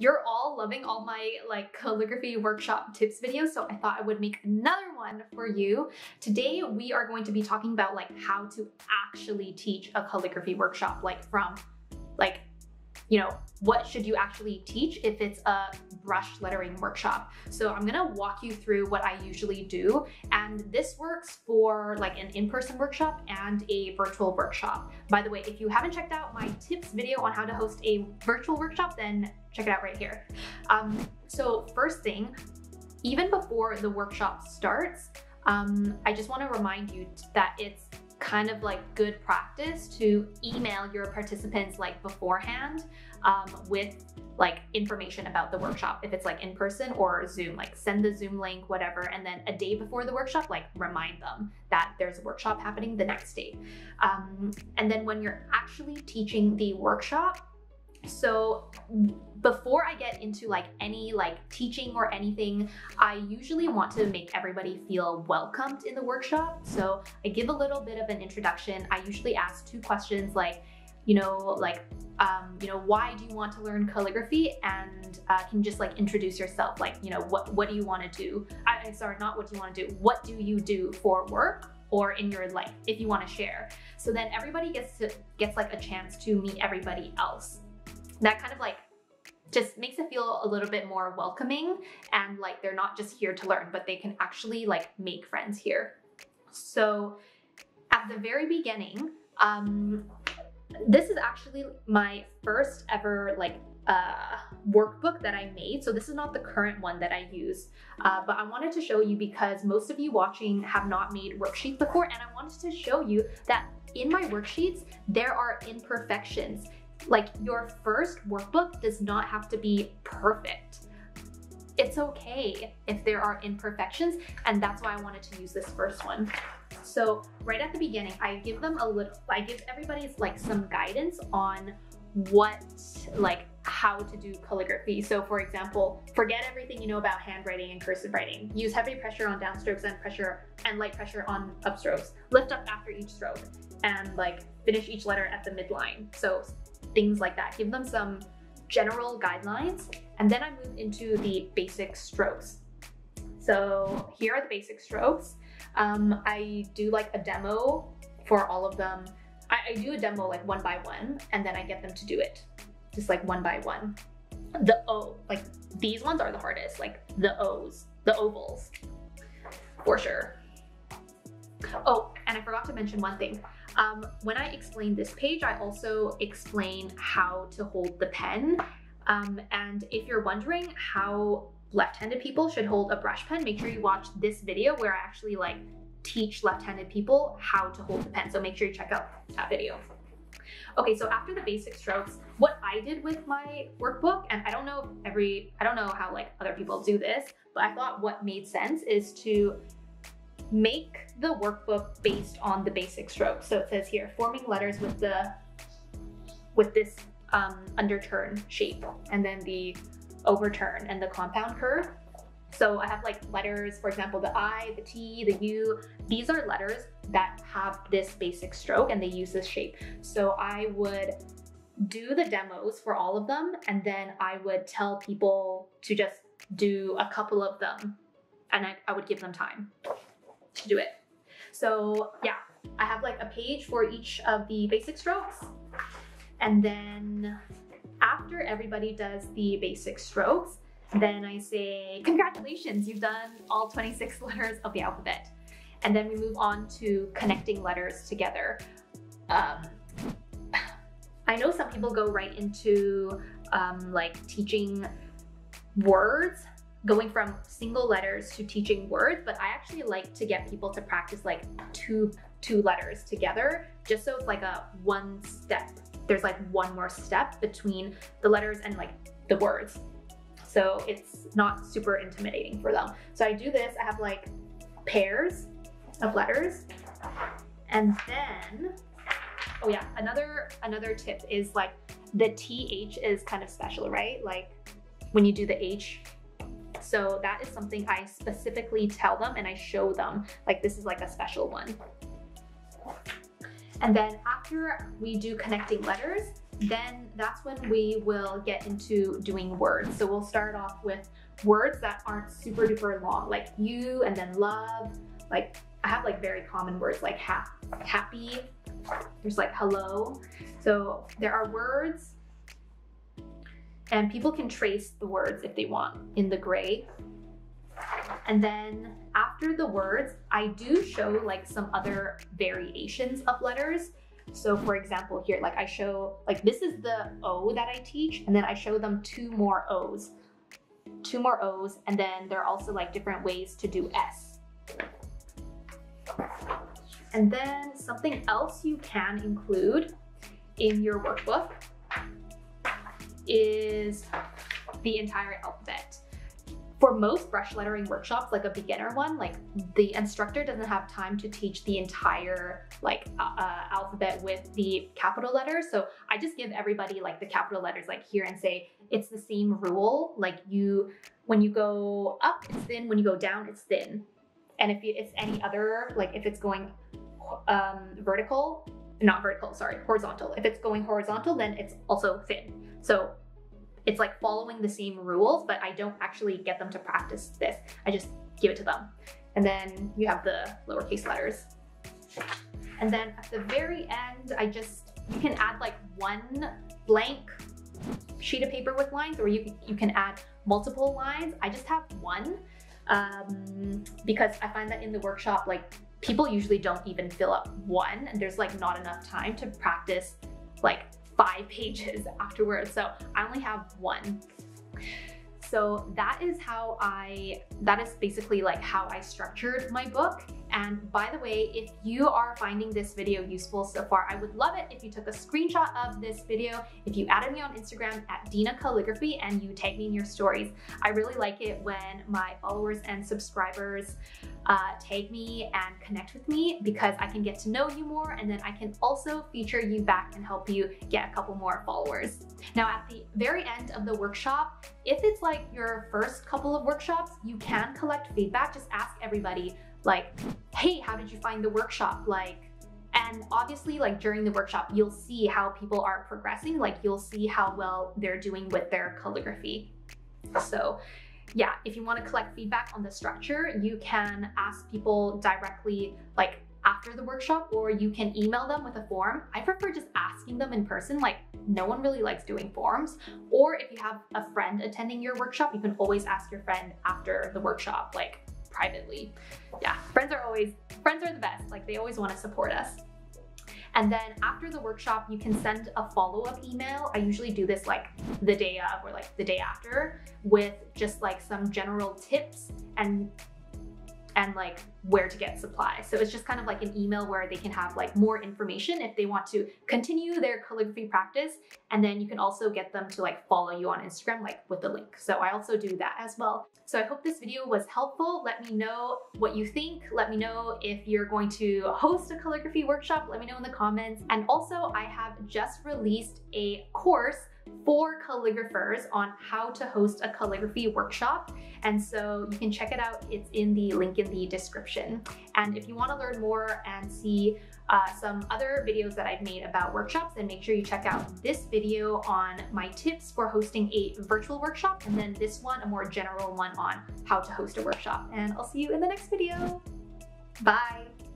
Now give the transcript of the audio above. you're all loving all my like calligraphy workshop tips videos, so I thought I would make another one for you. Today we are going to be talking about like how to actually teach a calligraphy workshop, like from like, you know, what should you actually teach if it's a brush lettering workshop. So I'm gonna walk you through what I usually do, and this works for like an in-person workshop and a virtual workshop. By the way, if you haven't checked out my tips video on how to host a virtual workshop, then check it out right here. So first thing, even before the workshop starts, I just wanna remind you that it's kind of like good practice to email your participants like beforehand with like information about the workshop. If it's like in person or Zoom, like send the Zoom link, whatever. And then a day before the workshop, like remind them that there's a workshop happening the next day. And then when you're actually teaching the workshop, so before I get into like any like teaching or anything, I usually want to make everybody feel welcomed in the workshop. So I give a little bit of an introduction. I usually ask two questions like, you know, why do you want to learn calligraphy? And can you just like introduce yourself? Like, you know, what do you want to do? What do you do for work or in your life, if you want to share? So then everybody gets like a chance to meet everybody else. That kind of like just makes it feel a little bit more welcoming, and like they're not just here to learn, but they can actually like make friends here. So at the very beginning, this is actually my first ever like workbook that I made. So this is not the current one that I use, but I wanted to show you because most of you watching have not made worksheets before, and I wanted to show you that in my worksheets, there are imperfections. Like your first workbook does not have to be perfect. It's okay if there are imperfections, and that's why I wanted to use this first one. So right at the beginning, I give everybody like some guidance on what, like how to do calligraphy. So for example, forget everything you know about handwriting and cursive writing. Use heavy pressure on downstrokes and light pressure on upstrokes. Lift up after each stroke and like finish each letter at the midline. So things like that. Give them some general guidelines, and then I move into the basic strokes. So here are the basic strokes. I do like a demo for all of them. I do a demo like one by one, and then I get them to do it just like one by one. The O, like these ones are the hardest, like the O's, the ovals for sure. Oh, and I forgot to mention one thing. When I explain this page, I also explain how to hold the pen. And if you're wondering how left-handed people should hold a brush pen, make sure you watch this video where I actually like teach left-handed people how to hold the pen. So make sure you check out that video. Okay, so after the basic strokes, what I did with my workbook, and I don't know how like other people do this, but I thought what made sense is to make the workbook based on the basic strokes. So it says here, forming letters with this underturn shape, and then the overturn and the compound curve. So I have like letters, for example, the I, the T, the U. These are letters that have this basic stroke and they use this shape. So I would do the demos for all of them, and then I would tell people to just do a couple of them, and I would give them time to do it. So yeah, I have like a page for each of the basic strokes. And then after everybody does the basic strokes, then I say, congratulations, you've done all 26 letters of the alphabet. And then we move on to connecting letters together. I know some people go right into like teaching words, going from single letters to teaching words, but I actually like to get people to practice like two letters together, just so it's like a one step. There's like one more step between the letters and like the words. So it's not super intimidating for them. So I do this, I have like pairs of letters. And then, oh yeah, another tip is like the TH is kind of special, right? Like when you do the H, so that is something I specifically tell them, and I show them like this is like a special one. And then after we do connecting letters, then that's when we will get into doing words. So we'll start off with words that aren't super duper long, like you, and then love. Like I have like very common words like happy, there's like hello. So there are words, and people can trace the words if they want in the gray. And then after the words, I do show like some other variations of letters. So for example here, like I show like this is the O that I teach, and then I show them two more O's, and then there are also like different ways to do S. And then something else you can include in your workbook is the entire alphabet. For most brush lettering workshops, like a beginner one, like the instructor doesn't have time to teach the entire like alphabet with the capital letters. So I just give everybody like the capital letters like here and say, it's the same rule. Like you, when you go up, it's thin. When you go down, it's thin. And if it's any other, like if it's going horizontal. If it's going horizontal, then it's also thin. So it's like following the same rules, but I don't actually get them to practice this. I just give it to them. And then you have the lowercase letters. And then at the very end, you can add like one blank sheet of paper with lines, or you can add multiple lines. I just have one because I find that in the workshop, like people usually don't even fill up one, and there's like not enough time to practice like 5 pages afterwards. So I only have one. So that is basically like how I structured my book. And by the way, if you are finding this video useful so far, I would love it if you took a screenshot of this video, if you added me on Instagram at Dina Calligraphy and you tag me in your stories. I really like it when my followers and subscribers tag me and connect with me, because I can get to know you more, and then I can also feature you back and help you get a couple more followers. Now at the very end of the workshop, if it's like your first couple of workshops, you can collect feedback. Just ask everybody, like, hey, how did you find the workshop? Like, and obviously like during the workshop, you'll see how people are progressing. Like you'll see how well they're doing with their calligraphy. So yeah, if you want to collect feedback on the structure, you can ask people directly like after the workshop, or you can email them with a form. I prefer just asking them in person. Like no one really likes doing forms. Or if you have a friend attending your workshop, you can always ask your friend after the workshop, like privately. Yeah, friends are the best. Like they always want to support us. And then after the workshop, you can send a follow-up email. I usually do this like the day of, or like the day after, with just like some general tips and like where to get supplies. So it's just kind of like an email where they can have like more information if they want to continue their calligraphy practice. And then you can also get them to like follow you on Instagram, like with the link. So I also do that as well. So I hope this video was helpful. Let me know what you think. Let me know if you're going to host a calligraphy workshop. Let me know in the comments. And also I have just released a course for calligraphers on how to host a calligraphy workshop. And so you can check it out. It's in the link in the description. And if you want to learn more and see some other videos that I've made about workshops, then make sure you check out this video on my tips for hosting a virtual workshop, and then this one, a more general one on how to host a workshop. And I'll see you in the next video. Bye.